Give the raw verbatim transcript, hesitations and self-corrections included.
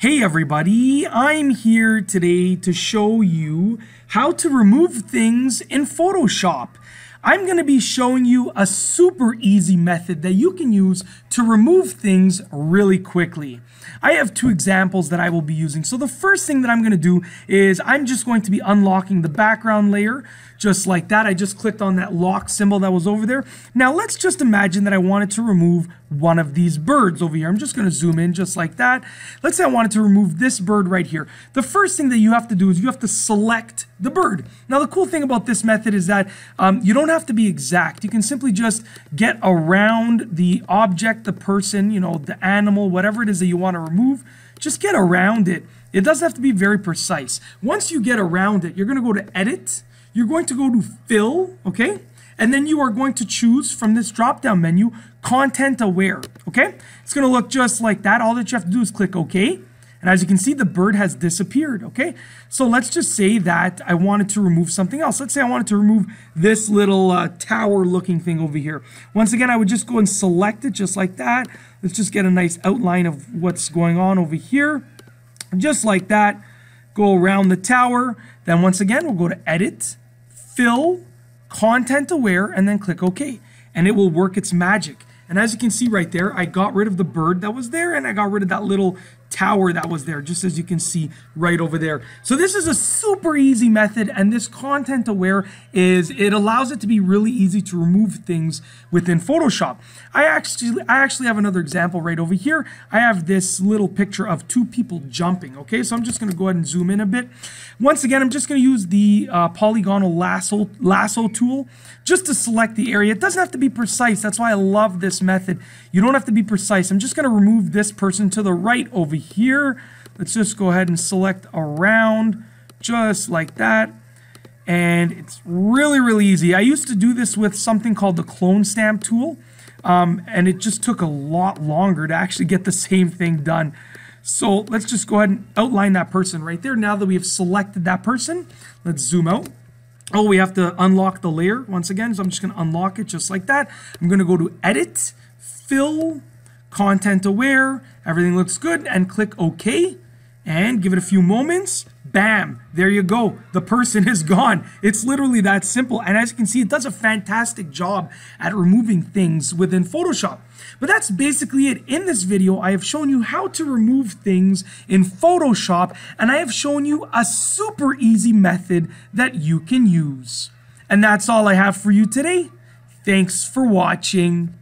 Hey everybody, I'm here today to show you how to remove things in Photoshop. I'm going to be showing you a super easy method that you can use to remove things really quickly. I have two examples that I will be using. So the first thing that I'm going to do is I'm just going to be unlocking the background layer just like that. I just clicked on that lock symbol that was over there. Now let's just imagine that I wanted to remove one of these birds over here. I'm just going to zoom in just like that. Let's say I wanted to remove this bird right here. The first thing that you have to do is you have to select the bird. Now the cool thing about this method is that um, you don't have to be exact. You can simply just get around the object, the person, you know, the animal, whatever it is that you want to remove. Just get around it. It doesn't have to be very precise. Once you get around it, you're going to go to edit, you're going to go to fill, okay, and then you are going to choose from this drop down menu content aware. Okay, it's going to look just like that. All that you have to do is click okay. And as you can see, the bird has disappeared, okay? So let's just say that I wanted to remove something else. Let's say I wanted to remove this little uh, tower-looking thing over here. Once again, I would just go and select it just like that. Let's just get a nice outline of what's going on over here. Just like that, go around the tower. Then once again, we'll go to Edit, Fill, Content Aware, and then click OK. And it will work its magic. And as you can see right there, I got rid of the bird that was there, and I got rid of that little tower that was there, just as you can see right over there. So this is a super easy method, and this content aware is, it allows it to be really easy to remove things within Photoshop. I actually, I actually have another example right over here. I have this little picture of two people jumping, okay? So I'm just gonna go ahead and zoom in a bit. Once again, I'm just gonna use the uh, polygonal lasso, lasso tool just to select the area. It doesn't have to be precise. That's why I love this method. You don't have to be precise. I'm just going to remove this person to the right over here. Let's just go ahead and select around just like that. And it's really, really easy. I used to do this with something called the clone stamp tool. Um, and it just took a lot longer to actually get the same thing done. So let's just go ahead and outline that person right there. Now that we have selected that person, let's zoom out. Oh, we have to unlock the layer once again, so I'm just going to unlock it just like that. I'm going to go to Edit, Fill, Content Aware, everything looks good, and click OK, and give it a few moments. Bam, there you go. The person is gone. It's literally that simple. And as you can see, it does a fantastic job at removing things within Photoshop. But that's basically it. In this video, I have shown you how to remove things in Photoshop, and I have shown you a super easy method that you can use. And that's all I have for you today. Thanks for watching.